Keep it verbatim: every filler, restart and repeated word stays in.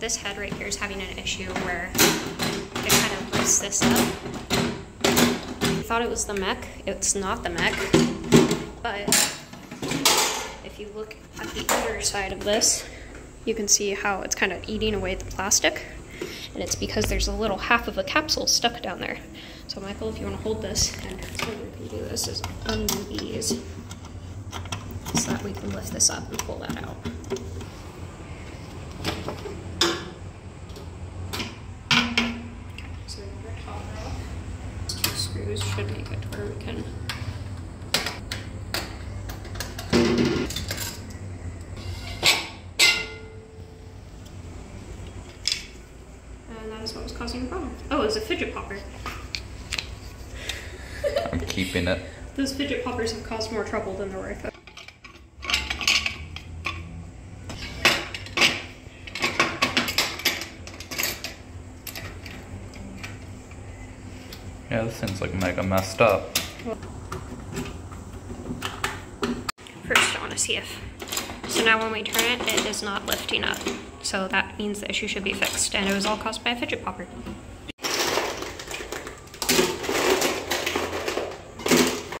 this head right here is having an issue where it kind of lifts this up. I thought it was the mech. It's not the mech, but if you look at the underside of this, you can see how it's kind of eating away the plastic, and it's because there's a little half of a capsule stuck down there. So Michael, if you want to hold this, and so you can do this is undo these so that we can lift this up and pull that out. So we're going to top it off. Two screws should make it where we can. And that is what was causing the problem. Oh, it was a fidget popper. I'm keeping it. Those fidget poppers have caused more trouble than they're worth. Yeah, this thing's like mega messed up. First, I want to see if. So now when we turn it, it is not lifting up. So that means the issue should be fixed, and it was all caused by a fidget popper.